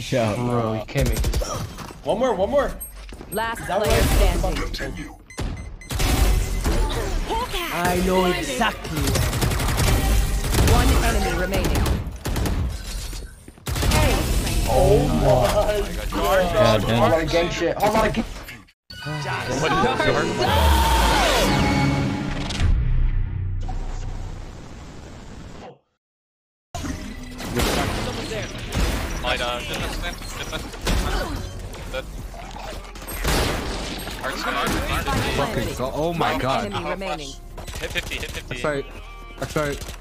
Shut up. Bro, you can't make this up. One more. Last player standing. Continue. I know exactly. One enemy remaining. Oh my God. Hold on again, shit. Hold on again. Fucking God. Oh my God. Enemy remaining. Hit 50, hit 50. That's right.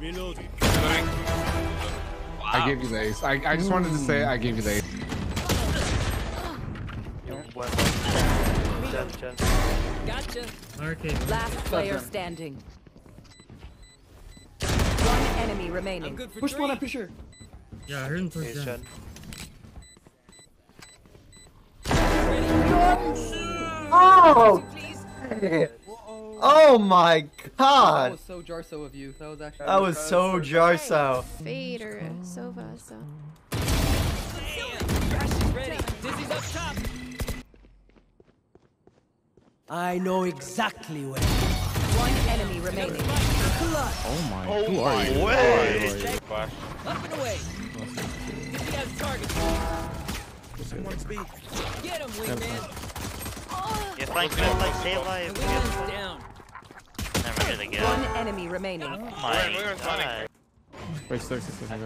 Reloading. Wow. I gave you the ace. I just wanted to say I gave you the ace. Gotcha. Last player standing. One enemy remaining. Push one up, for sure. Yeah, I heard him push down. Oh! Oh my God! That was so Jarso of you. That was actually. That was so Jarso. Fader, Sova, so. I know exactly where. One enemy remaining. Oh my! Oh who are you? Way! Up and away. Get me out of target. Get him, wingman. You're like stay alive. Never gonna get one enemy remaining. Oh my God. Wait, six. Oh,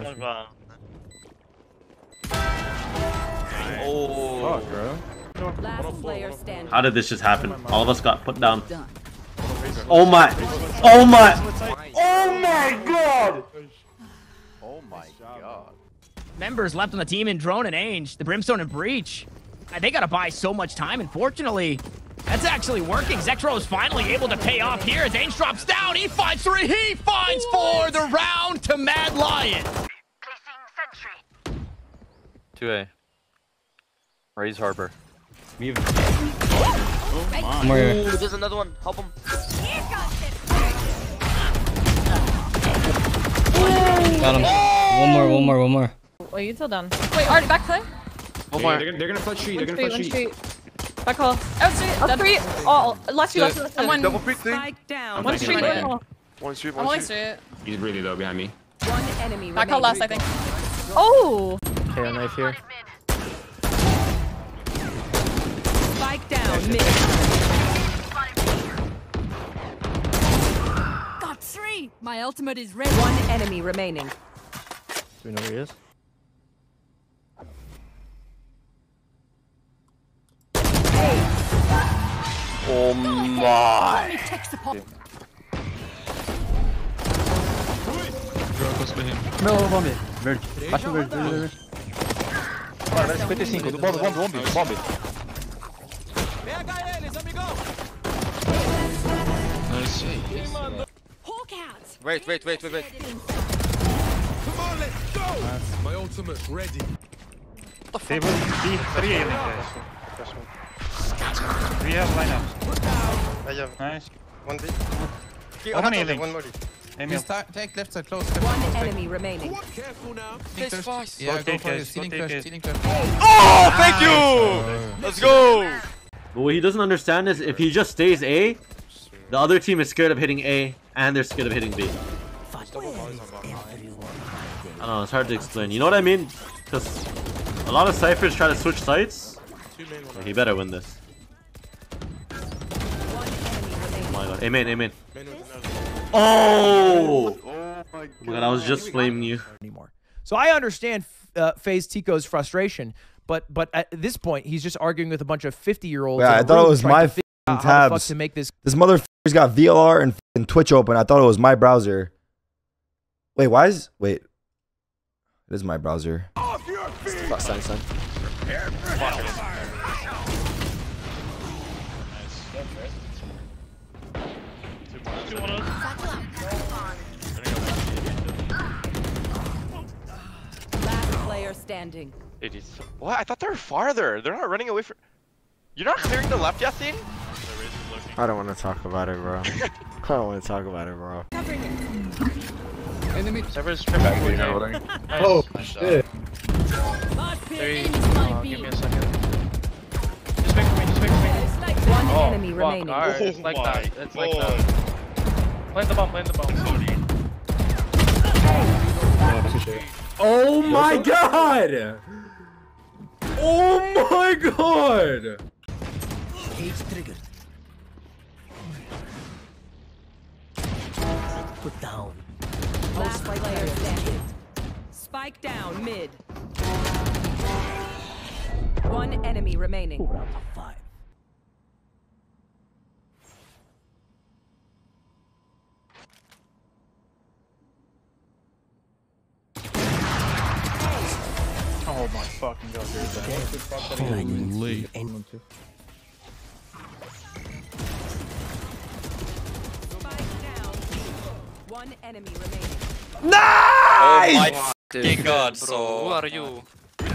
fuck, bro. Last player standing. How did this just happen? All of us got put down. Oh my God. Oh my God. Members left on the team in Drone and Ange, the Brimstone and Breach. They gotta buy so much time, and fortunately, that's actually working. Zextro is finally able to pay off here as Ange drops down. He finds three. He finds four. The round to Mad Lion. Placing sentry. 2A. Raise Harbor. Oh my. Ooh, there's another one. Help him. Got him. One more. Wait, you still done? Wait, Art, back play. They're gonna put sheet. They're gonna put sheet. Back hall. Out street. Oh, last two. I'm one. Double peek thing. One street. He's really low behind me. One enemy. Back hall last, I think. Oh. Okay, a knife here. Spike down mid. Got three. My ultimate is ready. One enemy remaining. Do we know where he is? Oh my! Não, bombe. Verde. Acho verde. Cara, 55. Bombe. Pega eles, amigão! Wait. Come on, let's go! My ultimate's ready. What the fuck? 3 alien guys. We have lineup. I have. Nice. One B. One more. Take left side close. One enemy remaining. Careful now. Yeah, go for it. Ceiling crash. Oh, thank you. Let's go. But what he doesn't understand is if he just stays A, the other team is scared of hitting A and they're scared of hitting B. I don't know. It's hard to explain. You know what I mean? Because a lot of Cyphers try to switch sites. So he better win this. Oh my God. Amen. Oh! Oh my God, I was just flaming you. So I understand FaZe Tico's frustration, but at this point, he's just arguing with a bunch of 50-year-olds. Yeah, I thought it was my tabs. How the fuck to make this. This motherfucker's got VLR and Twitch open. I thought it was my browser. Wait, why is. Wait. It is my browser. Off your feet! Fuck, son. Prepare for hellfire. Last player standing. It is. What? I thought they were farther. They're not running away from. You're not clearing the left, Yasin? I don't want to talk about it, bro. Enemy. Severus tripped over there. Oh, shit. Give me a second. Just wait for me, just wait for me. One enemy remaining. Alright, it's like that. It's like that. Plant the bomb, plant the bomb. Oh my god! Oh my god! Cage triggered. Put down. Last player standing. Spike down mid. One enemy remaining. Round of 5. Oh my fucking god, there's that. Holy. One enemy remaining. Nice! Oh my fucking god, so who are you? I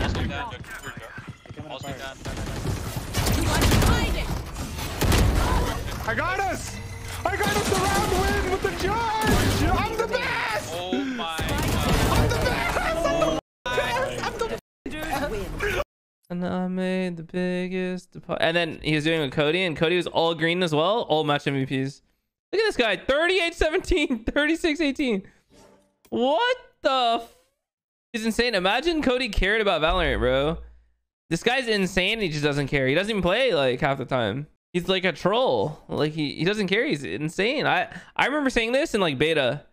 got us! I got us the round win with the charge! I'm the best! Oh my god. I'm the best! And I made the biggest deposit. And then he was doing with Cody, and Cody was all green as well. All match MVPs. Look at this guy. 38-17, 36-18. What the f... He's insane. Imagine Cody cared about Valorant, bro. This guy's insane. He just doesn't care. He doesn't even play, like, half the time. He's like a troll. Like, he doesn't care. He's insane. I remember saying this in, like, beta.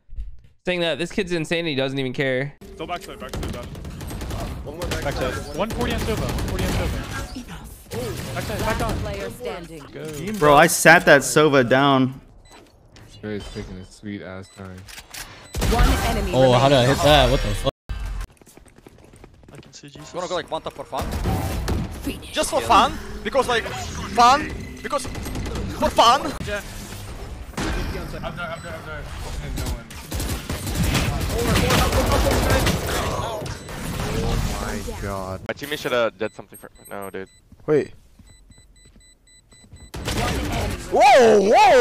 Saying that this kid's insane and he doesn't even care. Still backside, backside, backside. Backside. 140 on Sova. 140 on Sova. Backside, back on. Player standing. Go. Bro, I sat that Sova down. He's taking a sweet ass time. One enemy. Oh, how did I hit that? What the fuck? I can see Jesus. You wanna go like one tap for fun? Just for fun? Because like fun? Because for fun? Yeah. I'm there. I'm there. I'm there. No one. Oh my god. Oh my god. My teammate should have did something for. No, dude. Wait. Whoa! Whoa!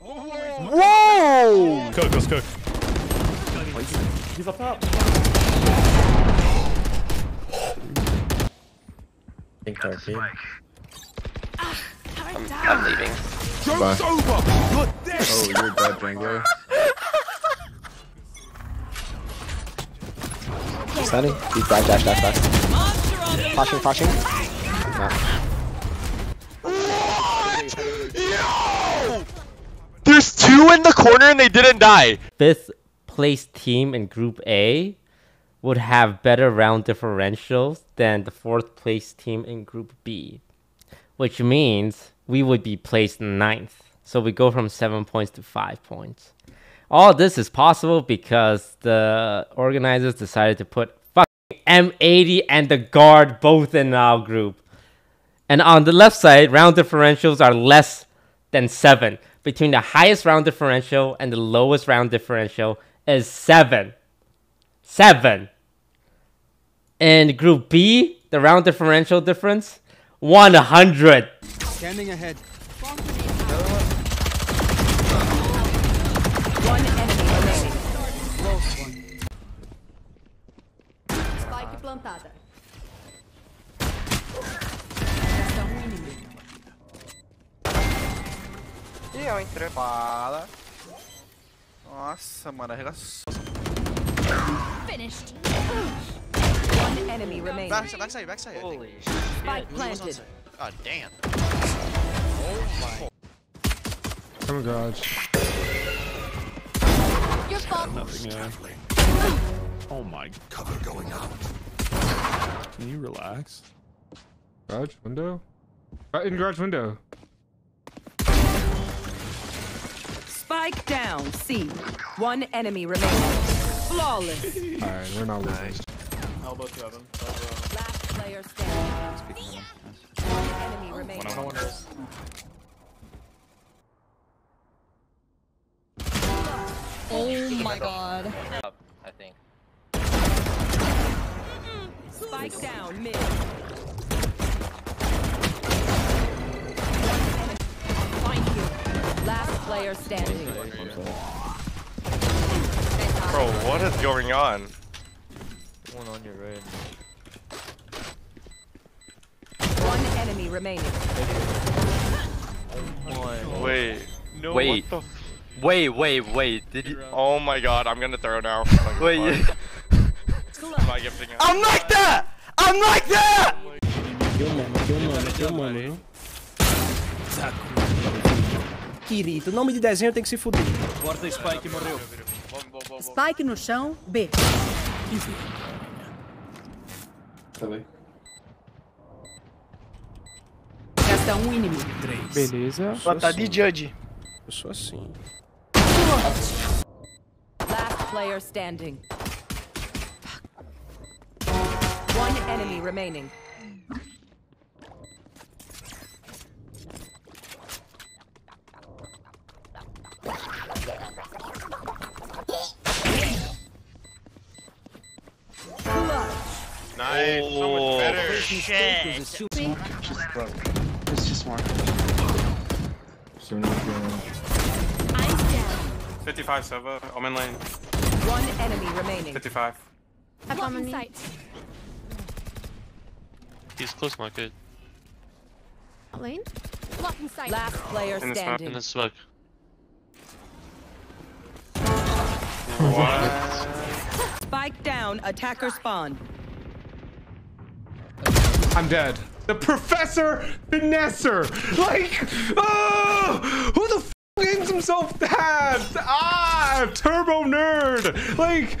Whoa! Whoa! Cook, let's cook. He's up top. I'm leaving. Joke's over. You're dead. Oh, you're dead, Django. Standing. He's back, dash, dash, dash. Flashing, flashing. What? Yo! There's 2 in the corner and they didn't die. Fifth place team in Group A would have better round differentials than the 4th place team in Group B, which means we would be placed 9th. So we go from 7 points to 5 points. All this is possible because the organizers decided to put fucking M80 and the guard both in our group. And on the left side, round differentials are less than 7. Between the highest round differential and the lowest round differential is 7. 7. In Group B, the round differential difference, 100. Standing ahead. E eu entrei bala. Nossa, mano, arregaçou. Finished. One enemy remaining. Backside, backside. Holy shit. Spike planted. God damn. Oh my. Oh my god. Your fault. Nothing, yeah. Oh my. Cover going up. Can you relax? Garage window? In garage window. Spike down, C. One enemy remaining. Flawless. Alright, we're not losing. Elbow to heaven. Last player standing. One enemy remaining. Oh my god. I think. Spike down mid. Find you. Last player standing. Bro, what is going on? One on your right. One enemy remaining. One. Wait. No, wait. What the wait. Did you? Oh my god, I'm gonna throw now. Wait. I'm like that! I'm like that! Kill mano. Saco. Querido, nome de desenho tem que se fuder. Porta Spike morreu. Spike no chão, B. Tá bem. Gasta um inimigo. 3. Beleza. Só tá de judge. Eu sou assim. Last player standing. One enemy remaining. Nice. Oh, so much better. Shit. It's just smart. So no problem. 55 server. I'm in lane. One enemy remaining. 55. I've got him in sight. He's close, my kid. Lane. Blocking sight. Last player standing. In the smoke. What? Spike down. Attacker spawn. I'm dead. The Professor Finesser! Like, oh! Who the f names himself that? Ah! Turbo Nerd! Like,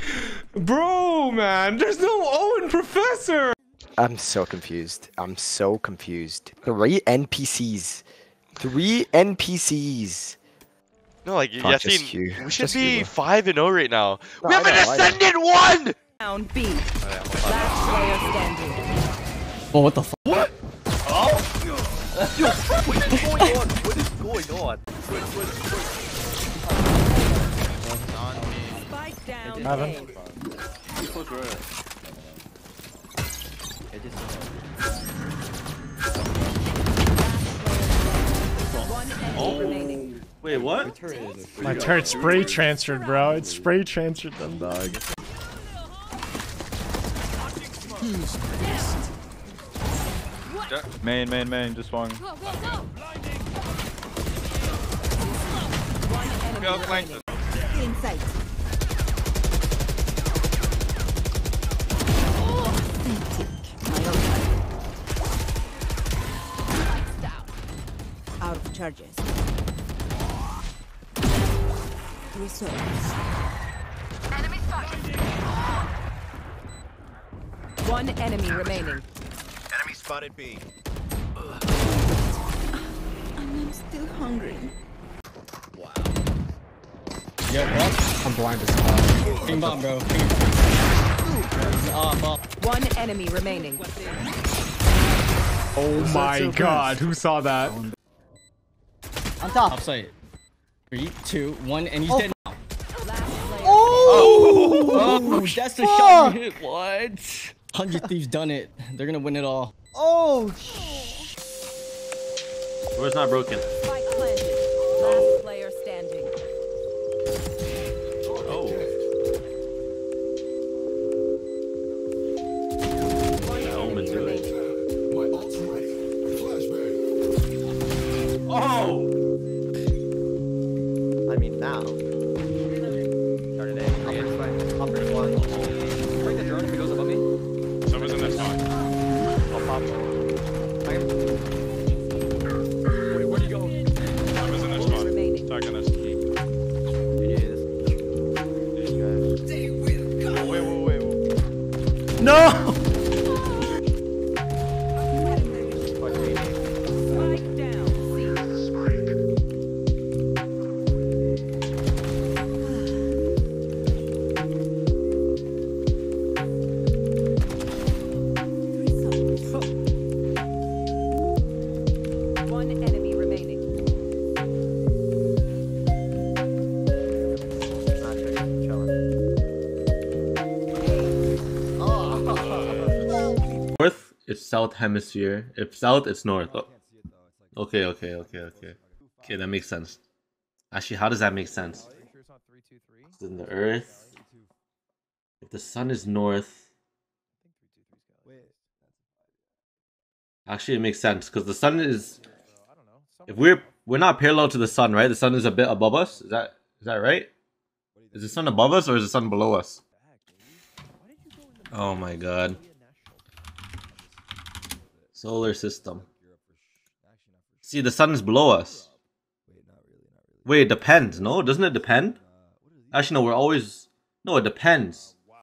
bro, man, there's no Owen Professor! I'm so confused. Three NPCs. No, like, yeah, we should be 5-0 right now. No, we have an Ascendant 1! Down B. Last player standing. Oh, what the f? What? Oh! Yo, what is going on? Spike down. Oh. Wait, what? My turret spray transferred, bro. It spray transferred them, dog. Main, just one. Go, flank. Inside. Out of charges. Resource. Enemy spotted. One enemy remaining. Spotted B. I'm still hungry. Wow. Yeah, what? I'm blind as fuck. King bomb, bro. One enemy remaining. Oh my god, who saw that? On top. Offside. 3, 2, 1, and he's dead now. Oh! That's the shot you hit. What? 100 Thieves done it. They're gonna win it all. Oh! Door's not broken. Spike planted. Last player standing. Oh. Oh. Oh! I mean now. Started it. Upper one. Break the drone if he goes above me. I'll pop. Wait, where'd you go? I was in this spot. Stacking this. Wait. No! It's south hemisphere. If south, it's north. Oh. Okay. Okay, that makes sense. Actually, how does that make sense? It's in the earth. If the sun is north, actually it makes sense because the sun is, if we're not parallel to the sun, right? The sun is a bit above us. Is that right? Is the sun above us or is the sun below us? Oh my god. Solar system. See, the sun is below us. Wait, it depends, no? Doesn't it depend? Actually, no, it depends.